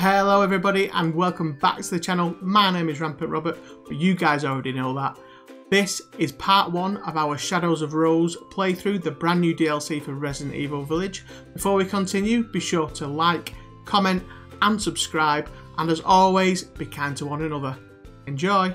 Hello everybody and welcome back to the channel. My name is Rampant Robert, but you guys already know that. This is part one of our Shadows of Rose playthrough, the brand new DLC for Resident Evil Village. Before we continue, be sure to like, comment and subscribe, and as always, be kind to one another. Enjoy!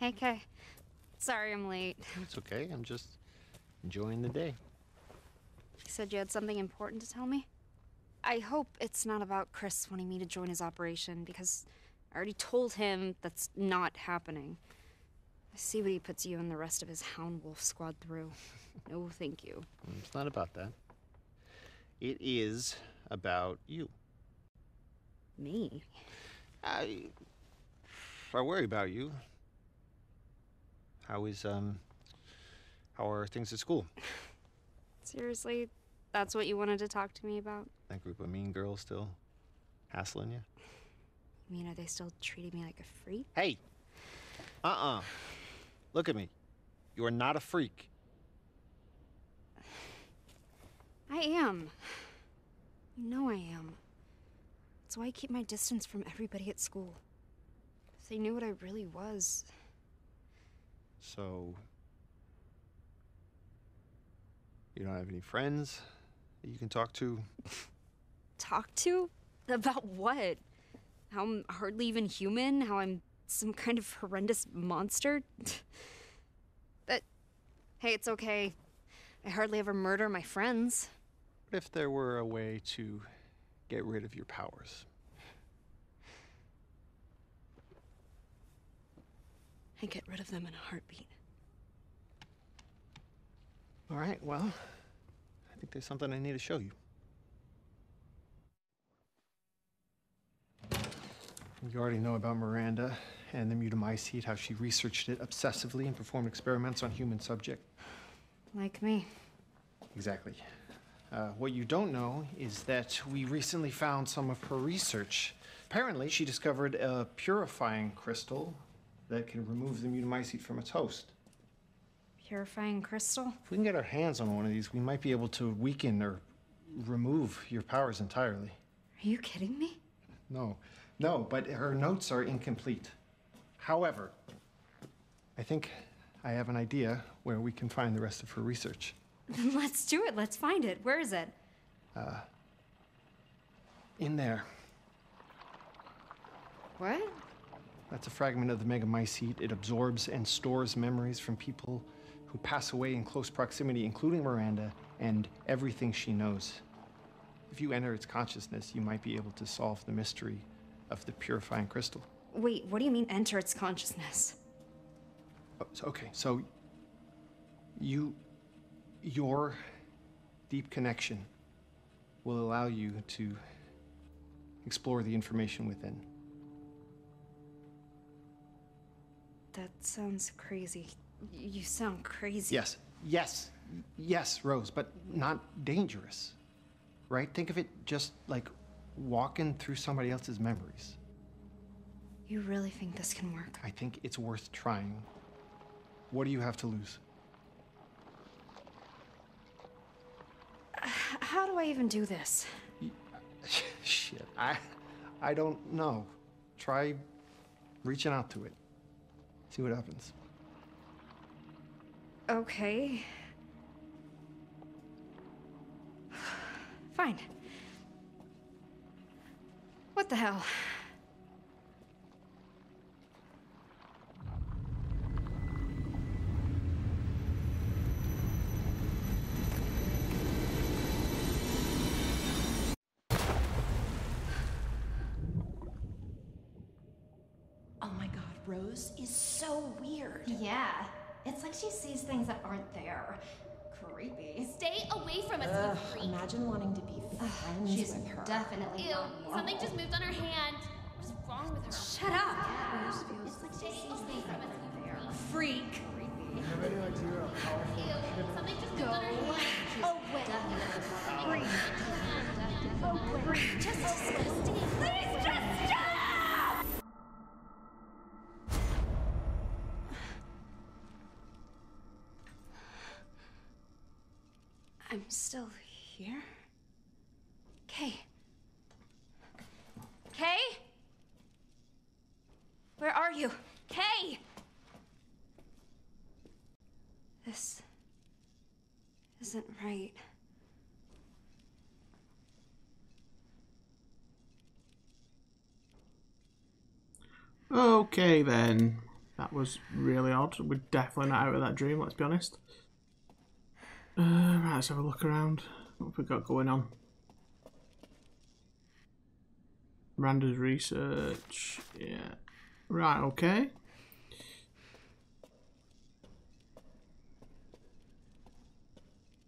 Okay. Sorry I'm late. It's okay. I'm just enjoying the day. You said you had something important to tell me? I hope it's not about Chris wanting me to join his operation, because I already told him that's not happening. I see what he puts you and the rest of his Hound Wolf squad through. No, thank you. It's not about that. It is about you. Me? I worry about you. How are things at school? Seriously? That's what you wanted to talk to me about? That group of mean girls still hassling you? You mean, are they still treating me like a freak? Hey! Look at me. You are not a freak. I am. You know I am. That's why I keep my distance from everybody at school. If they knew what I really was... So, you don't have any friends that you can talk to? Talk to? About what? How I'm hardly even human? How I'm some kind of horrendous monster? But, hey, it's okay. I hardly ever murder my friends. What if there were a way to get rid of your powers? I get rid of them in a heartbeat. All right, well, I think there's something I need to show you. You already know about Miranda and the mutamycete, how she researched it obsessively and performed experiments on human subjects. Like me. Exactly. What you don't know is that we recently found some of her research. Apparently, she discovered a purifying crystal that can remove the mutamycete from its host. Purifying crystal? If we can get our hands on one of these, we might be able to weaken or remove your powers entirely. Are you kidding me? No, but her notes are incomplete. However, I think I have an idea where we can find the rest of her research. Let's do it, let's find it. Where is it? In there. What? That's a fragment of the Megamycete. It absorbs and stores memories from people who pass away in close proximity, including Miranda, and everything she knows. If you enter its consciousness, you might be able to solve the mystery of the purifying crystal. Wait, what do you mean, enter its consciousness? Oh, okay, so your deep connection will allow you to explore the information within. That sounds crazy. You sound crazy. Yes, Rose, but not dangerous, right? Think of it just like walking through somebody else's memories. You really think this can work? I think it's worth trying. What do you have to lose? How do I even do this? Shit, I don't know. Try reaching out to it. See what happens. Okay. Fine. What the hell? Rose is so weird. Yeah, it's like she sees things that aren't there. Creepy. Stay away from us, you freak. Imagine wanting to be friends with her. Definitely. Ew, something just moved on her hand. What is wrong with her? Shut up. Yeah. Rose feels it's like she sees things that aren't there. Freak. Creepy. Ew, something just moved on her hand. She's definitely. Away. I'm still here? Kay. Kay? Where are you? Kay! This isn't right. Okay then. That was really odd. We're definitely not out of that dream, let's be honest. Right, let's have a look around. What have we got going on? Miranda's research. Yeah. Right, okay.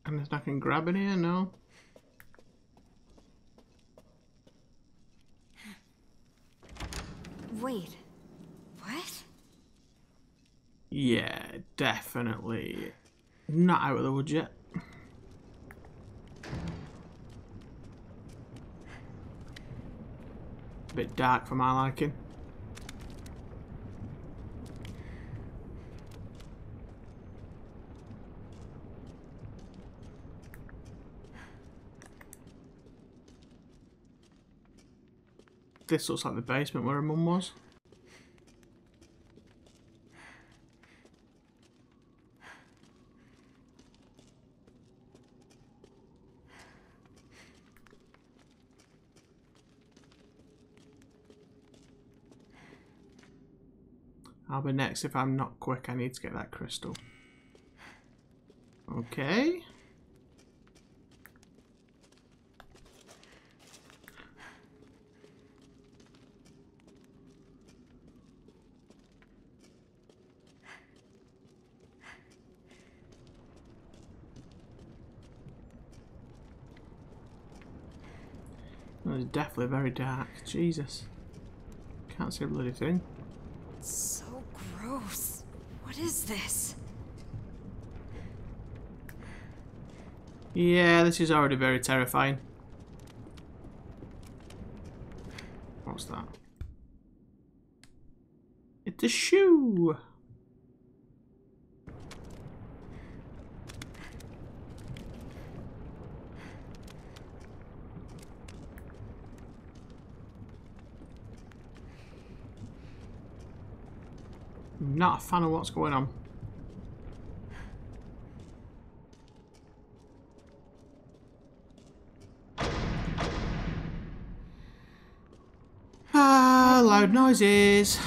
And there's nothing grabbing here, no? Wait. What? Yeah, definitely. Not out of the woods yet. A bit dark for my liking. This looks like the basement where her mum was. I'll be next if I'm not quick. I need to get that crystal. Okay. That is definitely very dark. Jesus. Can't see a bloody thing. What is this? Yeah, this is already very terrifying. What's that? It's a shoe! Not a fan of what's going on. Ah, loud noises.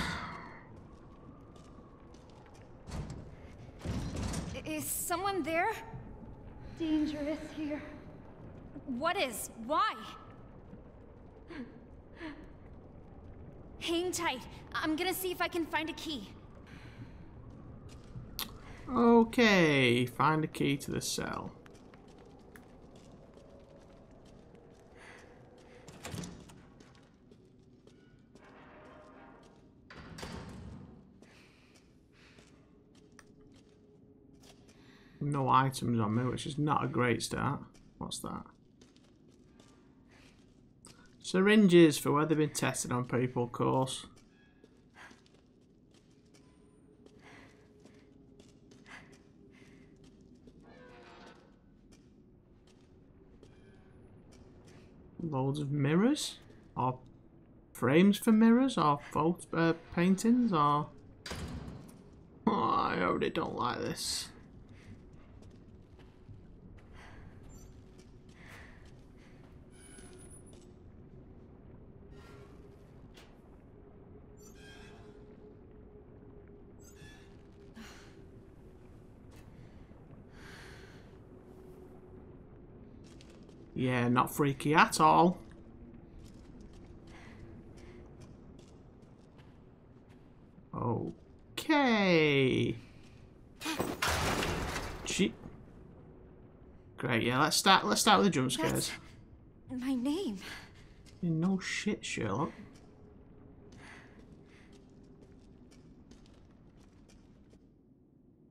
Is someone there? Dangerous here. What is? Why? Hang tight. I'm gonna see if I can find a key. Okay, find a key to the cell. No items on me, which is not a great start. What's that? Syringes for where they've been tested on people, of course. Loads of mirrors, or frames for mirrors, or paintings, or... Oh, I already don't like this. Yeah, not freaky at all. Okay. Gee. Great, yeah, let's start with the jump scares. That's my name. Yeah, no shit, Sherlock.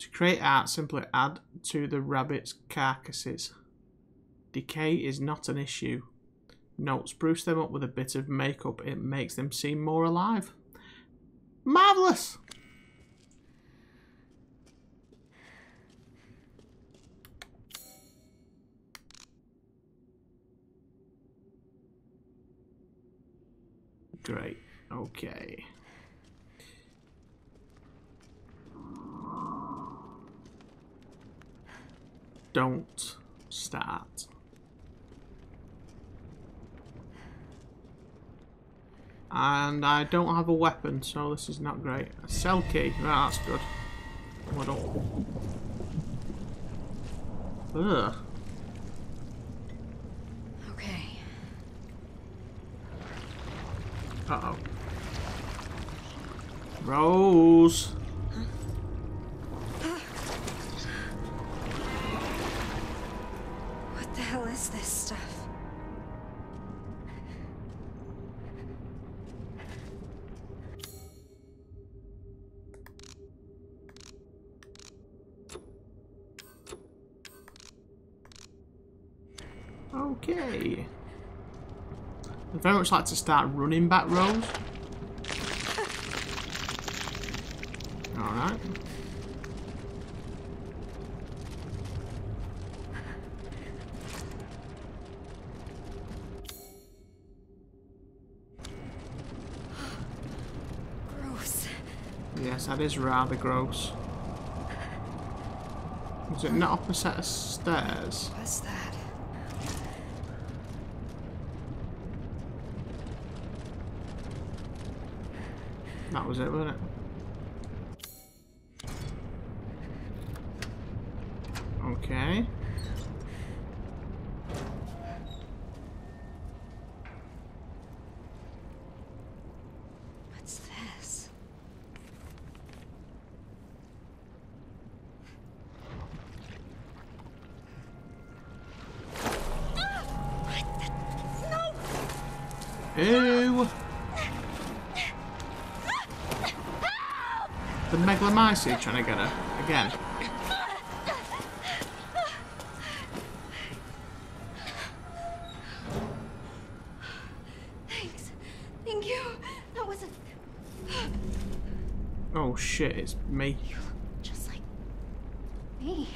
To create art, simply add to the rabbit's carcasses. Decay is not an issue. No, spruce them up with a bit of makeup. It makes them seem more alive. Marvellous! Great. Okay. Don't start. And I don't have a weapon, so this is not great. A cell key. Right, that's good. What up? Ugh. Okay. Uh-oh. Rose! What the hell is this stuff? Okay. I'd very much like to start running back, Rose. Alright. Gross. Yes, that is rather gross. Is it not up a set of stairs? What's that? That was it, wasn't it? Okay. What's this? Ew! The Megamycete trying to get her again. Thanks. Thank you. That wasn't. Oh shit, it's me. You look just like me.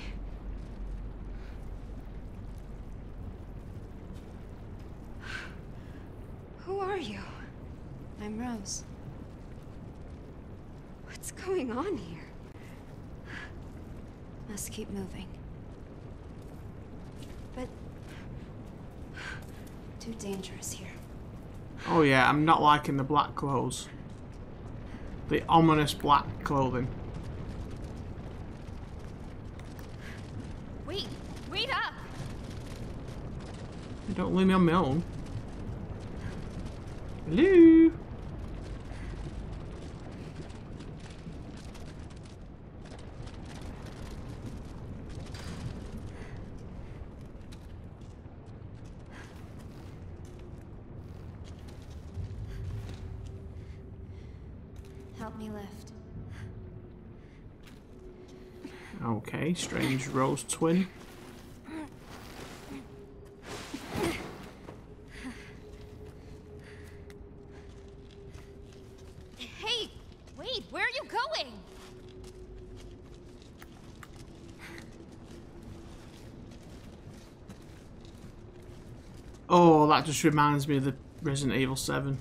Who are you? I'm Rose. What's going on here? Must keep moving. But... too dangerous here. Oh yeah, I'm not liking the black clothes. The ominous black clothing. Wait! Wait up! Don't leave me on my own. Hello? Help me lift. Okay, strange Rose twin. Hey, wait, where are you going? Oh, that just reminds me of the Resident Evil 7.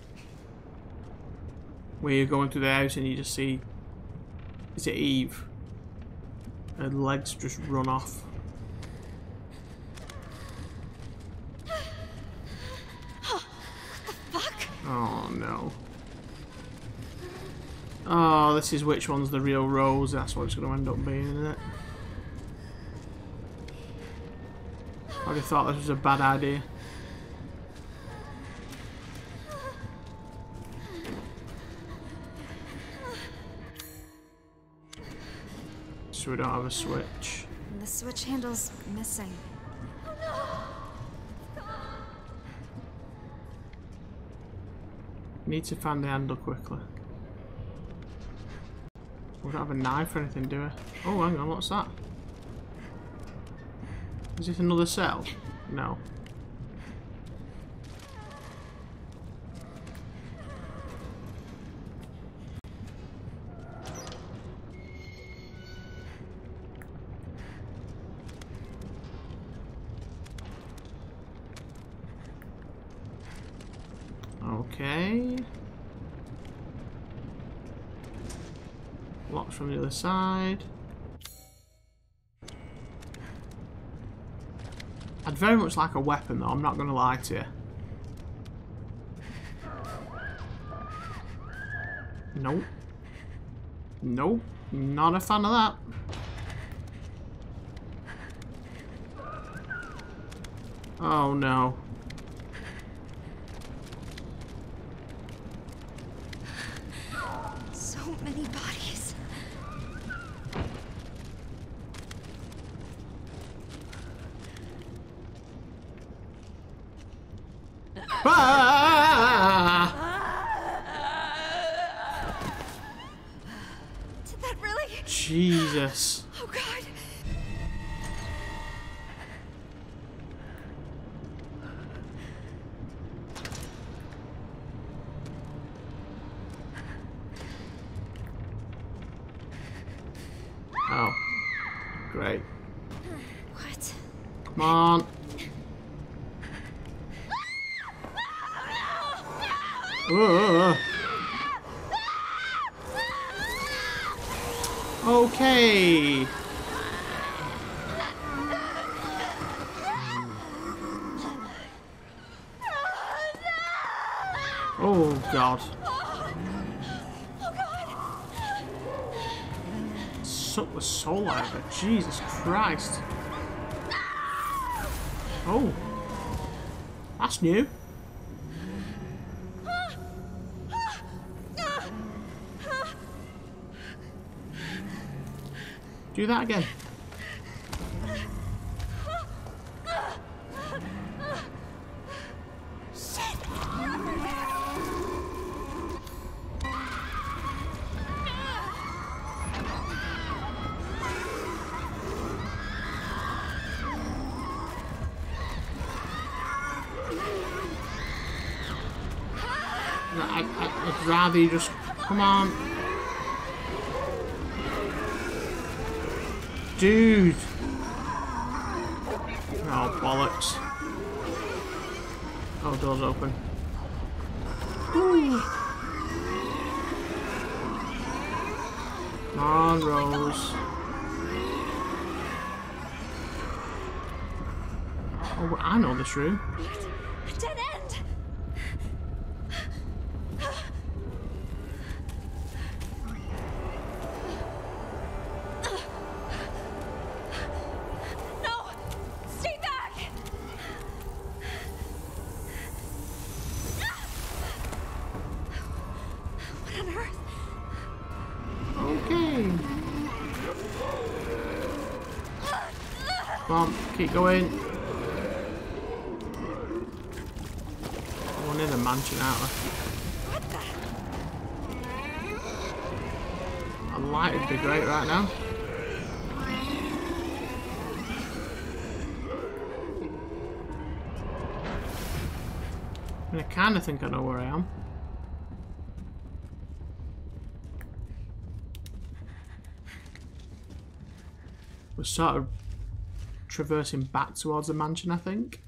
Where you're going through the house and you just see, is it Eve? Her legs just run off. Oh, what the fuck? Oh no. Oh, this is which one's the real Rose, that's what it's going to end up being, isn't it? I already thought this was a bad idea. So we don't have a switch. And the switch handle's missing. Oh no! Stop. Need to find the handle quickly. We don't have a knife or anything, do we? Oh, hang on, what's that? Is it another cell? No. Okay. Locked from the other side. I'd very much like a weapon though, I'm not going to lie to you. Nope. Nope. Not a fan of that. Oh no. So many bodies. Ah! Did that really? Jesus. Oh God. Okay. Oh God. Suck the soul out of it. Jesus Christ. Oh. That's new. Do that again. Shit. I'd rather you just come on. Dude! Oh, bollocks. Oh, door's open. Ooh. Come on, Rose. Oh, I know this room. Dead end! Keep going. I wanted a mansion out of it. A light would be great right now. I mean, I kind of think I know where I am. We're sort of traversing back towards the mansion, I think.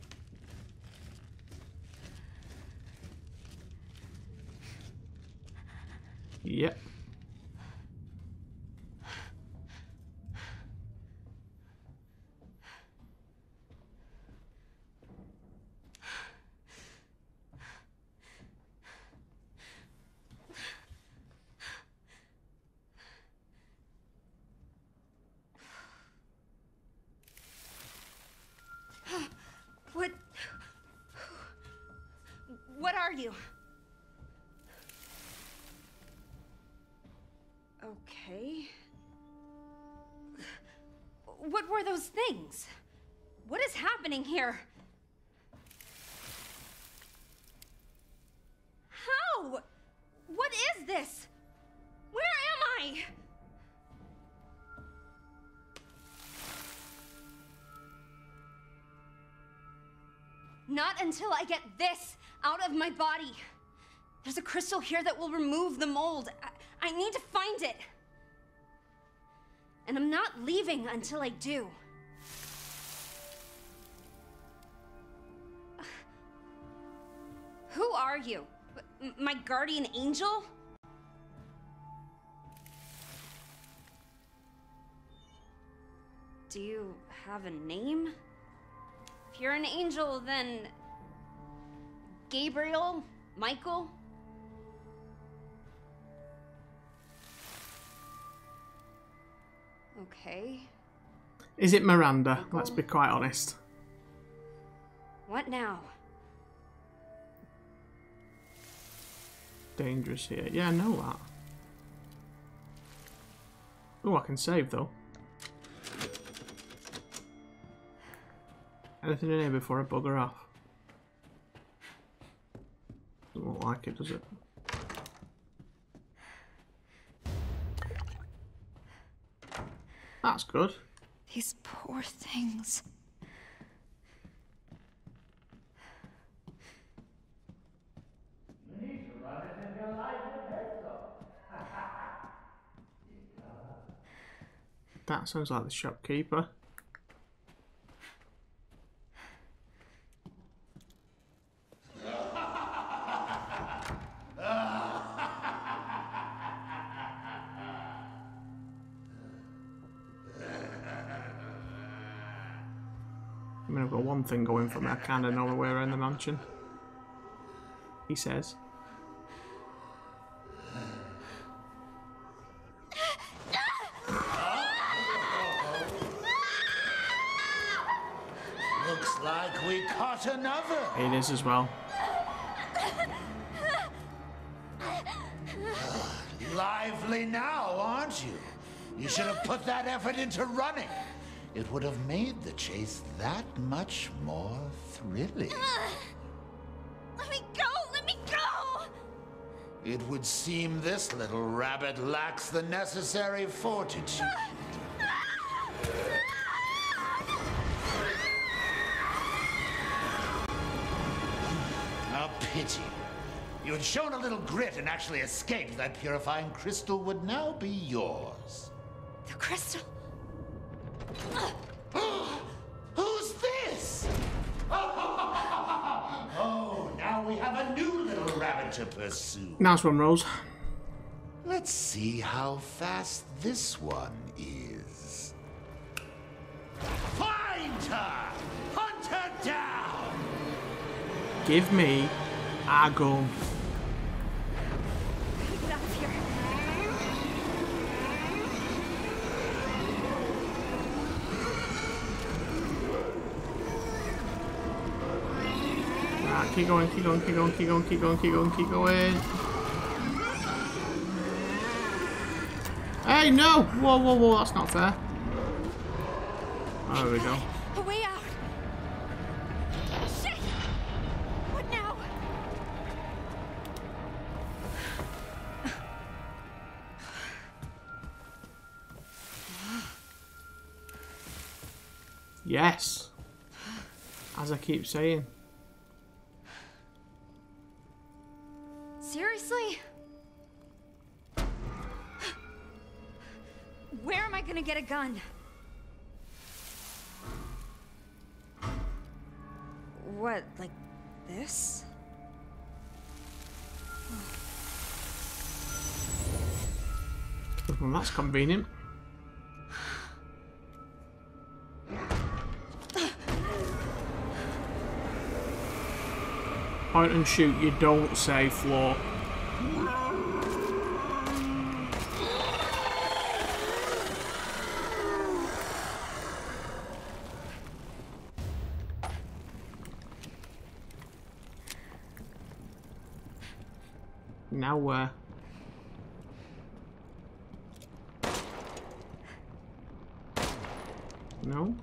Yep. You. Okay. What were those things? What is happening here? How? What is this? Where am I? Not until I get this out of my body. There's a crystal here that will remove the mold. I need to find it. And I'm not leaving until I do. Who are you? my guardian angel? Do you have a name? If you're an angel, then Gabriel, Michael. Okay. Is it Miranda? Michael? Let's be quite honest. What now? Dangerous here. Yeah, I know that. Oh, I can save though. Anything in here before I bugger off? Doesn't look like it, does it? That's good. These poor things. That sounds like the shopkeeper. Thing going for me. I kind of know the way around the mansion, he says. Looks like we caught another. It is as well. Lively now, aren't you? You should have put that effort into running. It would have made the chase that much more thrilling. Let me go! Let me go! It would seem this little rabbit lacks the necessary fortitude. A pity. You had shown a little grit and actually escaped. That purifying crystal would now be yours. The crystal? Who's this? Oh, now we have a new little rabbit to pursue. Nice one, Rose. Let's see how fast this one is. Find her! Hunt her down! Give me a gun. Keep going, keep going, keep going, keep going, keep going, keep going, keep going. Hey, no! Whoa, whoa, whoa, that's not fair. Oh, there we go. A way out. Shit! What now? Yes. As I keep saying. Seriously? Where am I gonna get a gun? What, like this? Well, that's convenient. Point and shoot, you don't say, floor. Now where? No?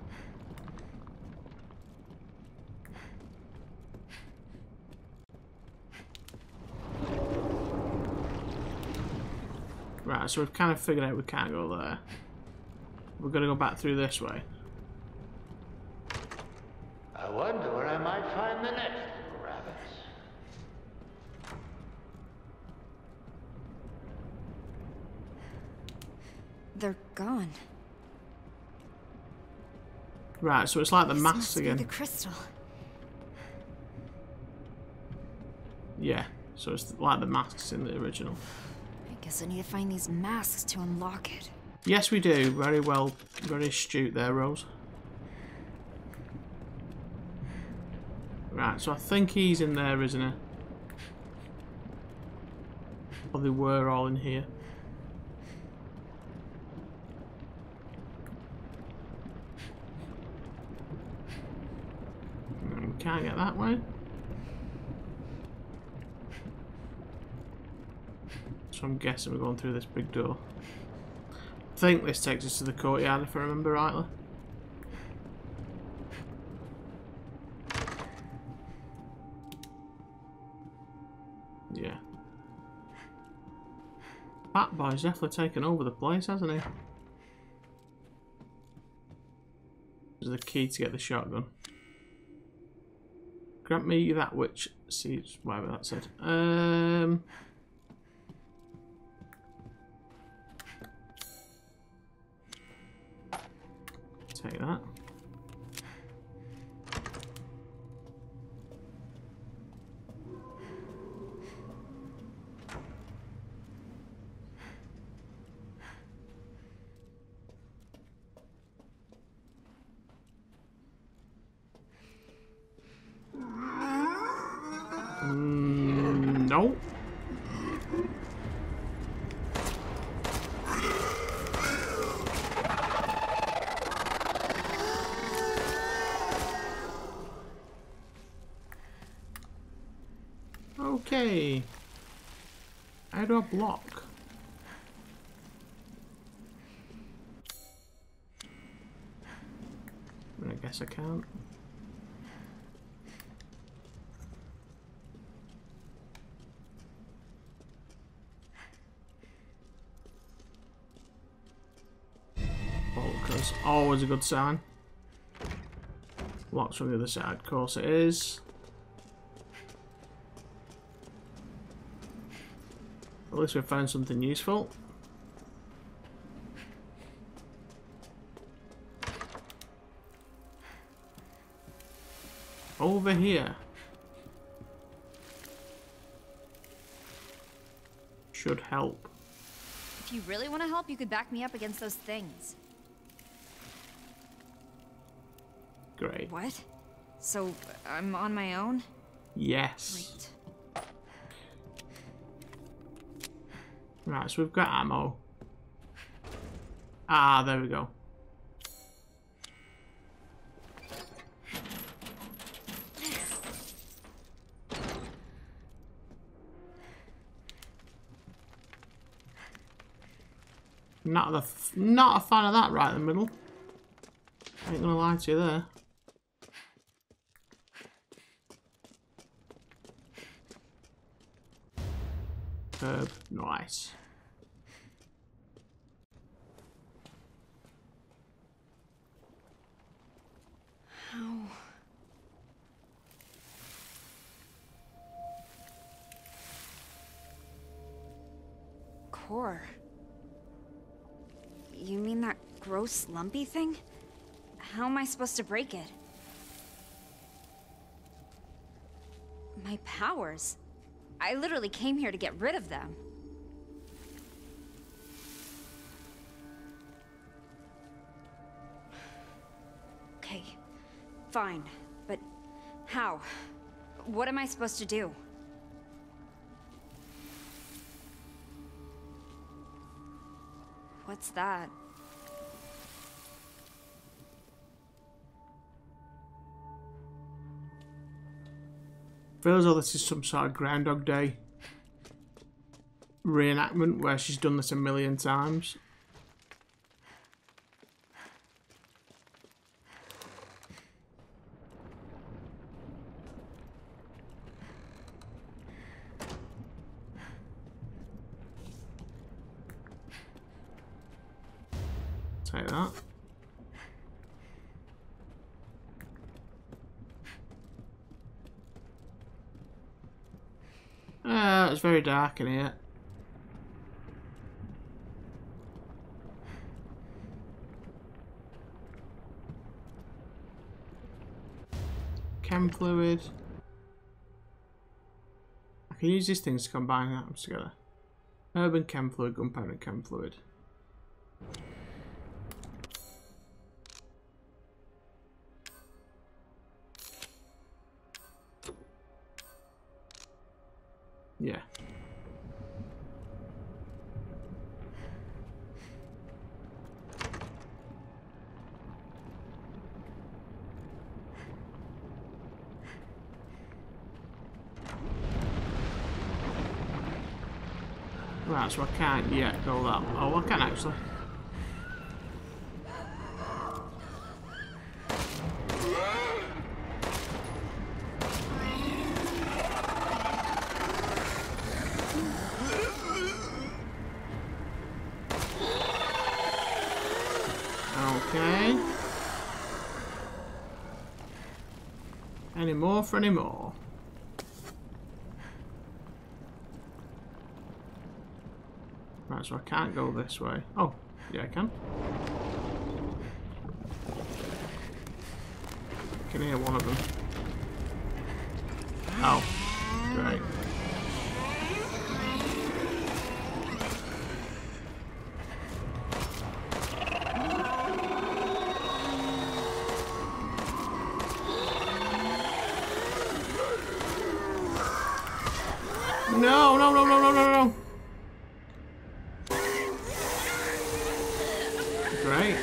Right, so we've kind of figured out we can't go there. We're gonna go back through this way. I wonder where I might find the next little rabbit. They're gone. Right, so it's like the masks again. The crystal. Yeah, So it's like the masks in the original. I guess I need to find these masks to unlock it. Yes, we do. Very well, very astute there, Rose. Right, so I think he's in there, isn't he? Or they were all in here. We can't get that way. So I'm guessing we're going through this big door. I think this takes us to the courtyard, if I remember rightly. Yeah. That boy's definitely taken over the place, hasn't he? There's the key to get the shotgun. Grant me that which sees whatever that said. Take that. No. Okay. How do I block? I guess I can't. Bolters, always a good sign. Locks from the other side, of course it is. At least we found something useful. Over here. Should help. If you really want to help, you could back me up against those things. Great. What? So I'm on my own? Yes. Great. Right, so we've got ammo. Ah, there we go. Not a fan of that right in the middle. Ain't gonna lie to you there. Nice. How? Core. You mean that gross lumpy thing? How am I supposed to break it? My powers. I literally came here to get rid of them. Okay, fine, but how? What am I supposed to do? What's that? Feels as though this is some sort of Groundhog Day reenactment where she's done this a million times. Take that. It's very dark in here. Chem fluid. I I can use these things to combine items together. Herb and chem fluid, gunpowder and chem fluid. Yeah. Right, so I can't yet go that. Oh, I can actually. Okay. Any more for any more? Right, so I can't go this way. Oh, yeah, I can. I can hear one of them. Oh, great. No, no, no, no, no, no, no. Great.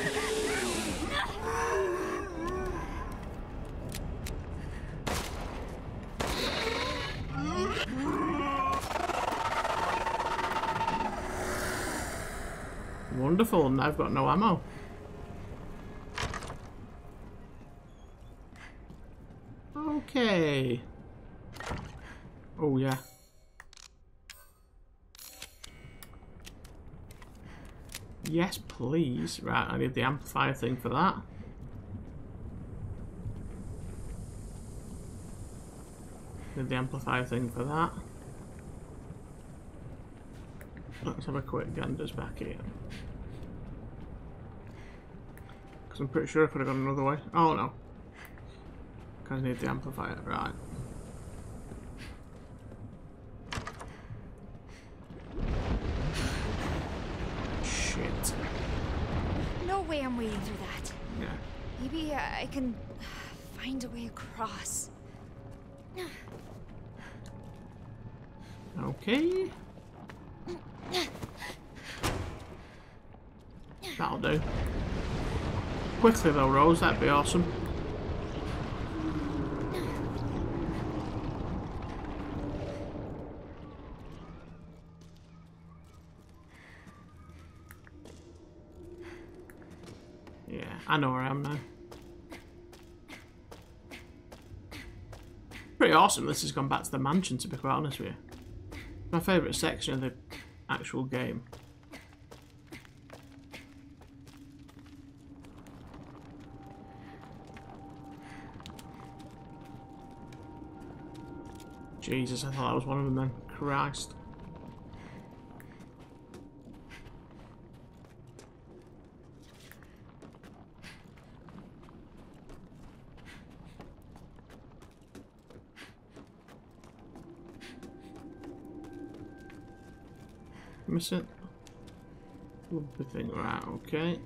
Wonderful, and I've got no ammo. Okay. Oh, yeah. Yes, please. Right, I need the amplifier thing for that. Need the amplifier thing for that. Let's have a quick gander back here. Because I'm pretty sure I could have gone another way. Oh no. Because I need the amplifier. Right. I'm waiting through that. Yeah. Maybe I can find a way across. Okay. That'll do. Quickly though, Rose, that'd be awesome. I know where I am now. Pretty awesome this has gone back to the mansion, to be quite honest with you. My favourite section of the actual game. Jesus, I thought that was one of them then. Christ. Miss it. Lovely thing. Right, okay.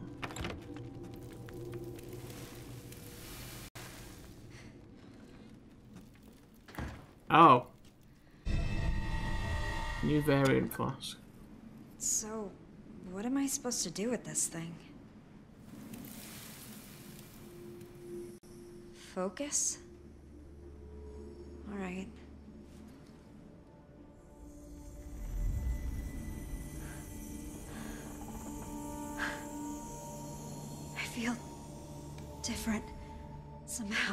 Oh. New variant flask. So, what am I supposed to do with this thing? Focus? Alright. Feel different somehow.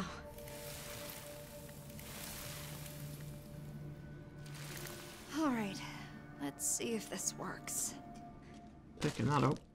All right, let's see if this works. Picking that up.